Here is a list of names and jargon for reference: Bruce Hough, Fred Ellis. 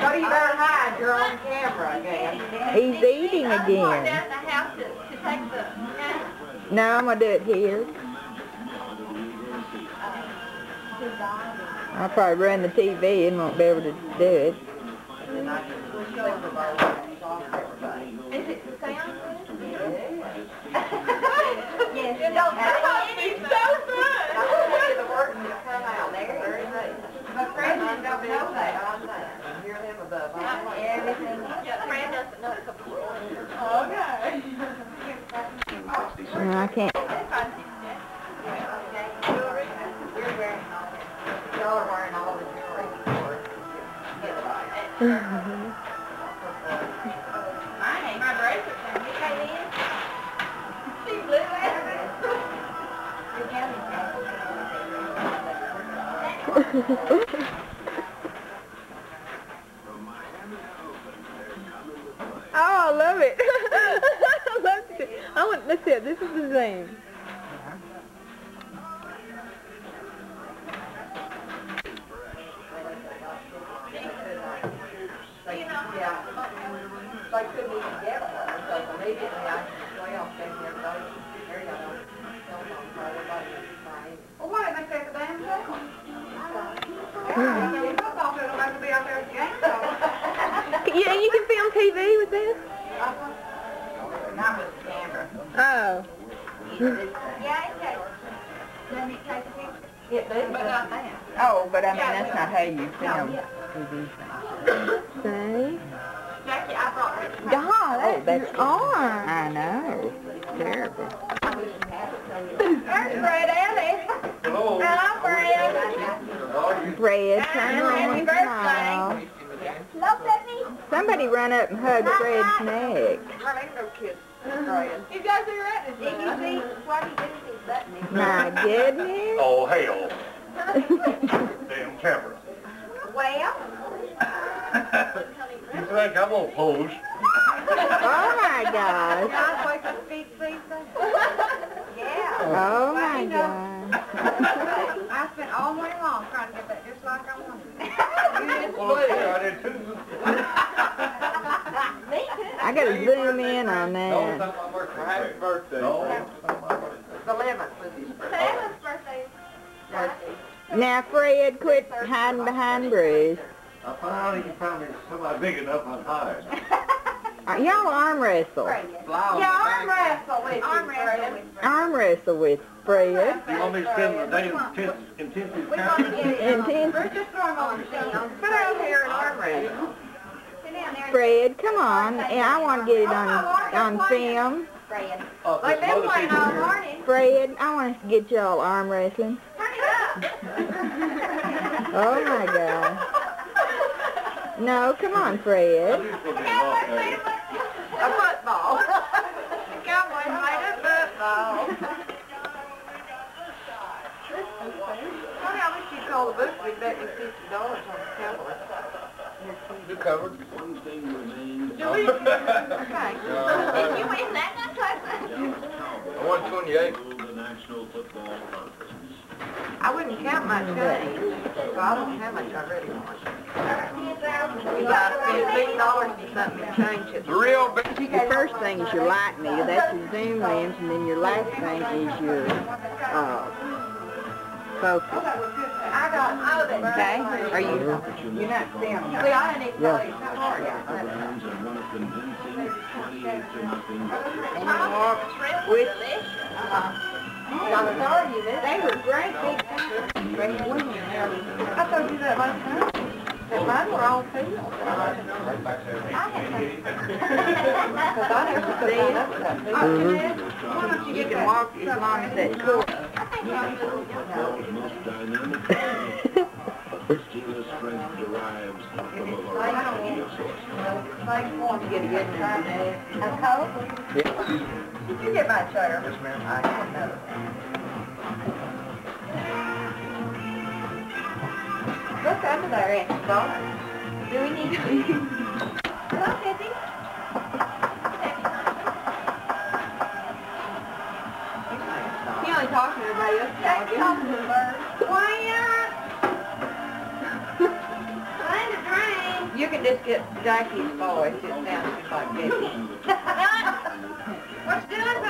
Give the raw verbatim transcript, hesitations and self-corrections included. So you better hide. You're on camera again. He's eating again. I'm going down the house to, to take the... Yeah. No, I'm going to do it here. I'll probably run the T V and won't be able to do it. Is it sound good? Yes. You don't know. It's so fun. I'll tell you the words that come out. There it is. My friend don't know that. I hear them above. Everything. My friend doesn't know it's a pool. Okay. No, I can't. My name, my bracelet, can you get in? She blew out of it. Oh, I love it. I love it. I want, let's see it. This is the same. They couldn't even get one, so immediately I just went off and everybody, everybody on cell phone, so everybody was crying. Well, why didn't they take the damn cell? Everybody, football field will have to be out there at the game, so. Yeah, you can film T V with this? Not with the camera. Oh. Yeah, it takes. Doesn't it take a picture? It does, but not that. Oh, but I mean, that's not how you film T V things. See? God, oh, that's arm. I know. It's terrible. There's Fred Ellis. Hello. Hello, Fred. Fred, turn around and smile. Look at me. Somebody run up and hug Fred's neck. You guys are right. Did you see? Why do you get these buttons? My goodness. Oh, hell. Damn camera. Well. You think I'm gonna pose? Oh my gosh! Yeah. Oh my gosh! I spent all morning long trying to get that just like I wanted. I gotta zoom in on that. Happy birthday! The eleventh was his birthday. Now Fred, quit hiding behind Bruce. I finally can find me somebody big enough on hire. Y'all arm wrestle. Yeah, arm wrestle with arm wrestle with Fred. Arm wrestle with Fred. You want me to spend the day in intensive time? Intensive. We're just throwing on the scene. Put out here and arm wrestle. Fred, come on. Yeah, I want to get it on on film. Fred. Like they've played all morning. Fred, I want to get y'all arm wrestling. Turn it up. Oh my God. No, come on, Fred. A football. The Cowboys made a football. Well, how much you call the book? We bet you fifty dollars on the Cowboys. You're covered. One thing remains. Do we? Okay. Did you win that one? I won twenty-eight. The National Football Conference. I wouldn't count much, could I? So I don't know how much I really want. The real first thing is your light meter, that's your zoom lens, and then your last thing is your uh, focus. Okay? Are you? You're not seeing. See, I didn't even tell you how hard I was. Which? I'm sorry, you did. They were great big things. Great women. I told you that last time. But mine were all females. I had them. Because I never could see it. Oh, why don't you get that walk as long as that cool? I think I was most Christina's strength derives from a variety of sources. I want to get a good time there. I hope. Did you get my chair? Yes, ma'am. I got another one. Look under there, Aunt Dollar. Do we need to leave? Hello, Kathy. You only talk to everybody else. Jack, talk to the bird. Why not? Find a drain. You can just get Jackie's voice. It sounds just like Debbie. What's doing?